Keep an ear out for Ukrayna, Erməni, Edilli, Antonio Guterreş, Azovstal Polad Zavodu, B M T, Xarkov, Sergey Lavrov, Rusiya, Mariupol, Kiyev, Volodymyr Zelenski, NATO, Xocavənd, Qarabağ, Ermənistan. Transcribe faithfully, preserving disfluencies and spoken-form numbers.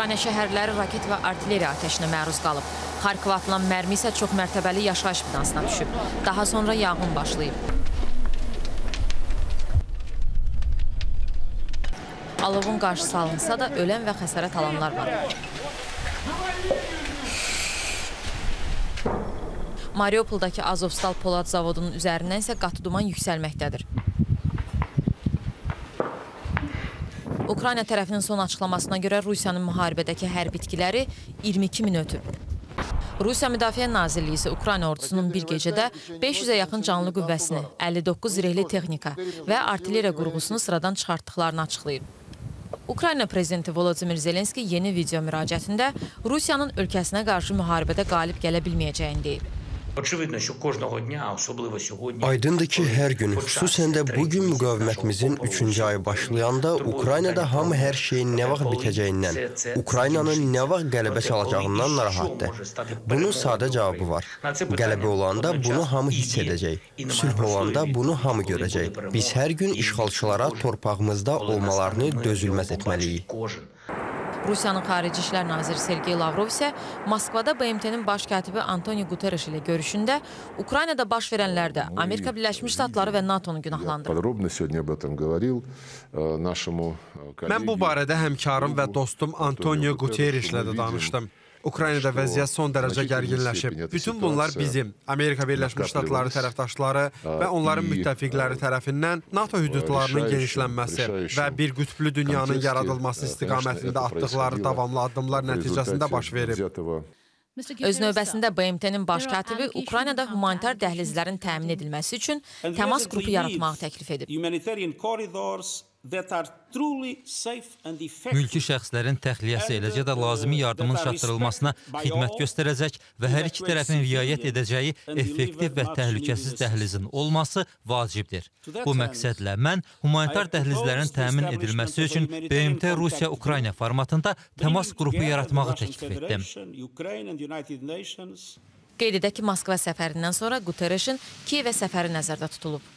Ukrayna şəhərləri raket və artilleriya ateşinə məruz qalıb. Xarkova atılan mərmi isə çox mərtəbəli yaşayış binasına düşüb. Daha sonra yanğın başlayıb. Alovun qarşısı alınsa da ölən və xəsarət alanlar var. Mariupoldakı Azovstal Polad Zavodunun üzərindən isə qatı duman yüksəlməkdədir. Ukrayna tərəfinin son açıqlamasına görə Rusiyanın müharibədəki hərbi itkiləri iyirmi iki min ötüb. Rusiya Müdafiə Nazirliyi isə Ukrayna ordusunun bir gecədə beş yüzə yaxın canlı qüvvəsini, əlli doqquz zirehli texnika və artilleriya qurğusunu sıradan çıxartdıqlarını açıqlayıb. Ukrayna prezidenti Volodymyr Zelenski yeni video müraciətində Rusiyanın ölkəsinə qarşı müharibədə qalib gələ bilməyəcəyini deyib. Aydındır ki, hər gün, xüsusən də bugün müqavimətimizin üçüncü ayı başlayanda Ukraynada hamı hər şeyin nə vaxt bitəcəyindən, Ukraynanın nə vaxt qələbə çalacağından narahatdır. Bunun sadə cavabı var. Qələbə olanda bunu hamı hiss edəcək, sülh olanda bunu hamı görəcək. Biz hər gün işğalçılara torpağımızda olmalarını dözülməz etməliyik. Rusiyanın Xarici İşlər Naziri Sergey Lavrov isə Moskvada B M T'nin baş katibi Antonio Guterreş ilə görüşündə Ukraynada baş verənlərdə Amerika Birləşmiş Ştatları və NATO-nu günahlandırır. Mən bu barədə həmkarım və dostum Antonio Guterreşlə də danışdım. Ukraynada vəziyyət son dərəcə gərginləşib. Bütün bunlar bizim, Amerika Birləşmiş Ştatları tərəfdaşları və onların müttəfiqləri tərəfindən NATO hüdudlarının genişlənməsi və bir qütblü dünyanın yaradılması istiqamətində atdıqları davamlı addımlar nəticəsində baş verib. Öz növbəsində B M T'nin baş katibi Ukraynada humanitar dəhlizlərin təmin edilməsi üçün təmas qrupu yaratmağı təklif edib. Mülki şəxslərin təxliyəsi eləcə də lazımi yardımın çatdırılmasına xidmət göstərəcək və hər iki tərəfin riayət edəcəyi effektiv və təhlükəsiz dəhlizin olması vacibdir. Bu məqsədlə mən humanitar dəhlizlərin təmin edilməsi üçün B M T Rusiya-Ukrayna formatında təmas qrupu yaratmağı təklif etdim. Qeyd edək ki, Moskva səfərindən sonra Guterreşin Kiyevə səfəri nəzərdə tutulub.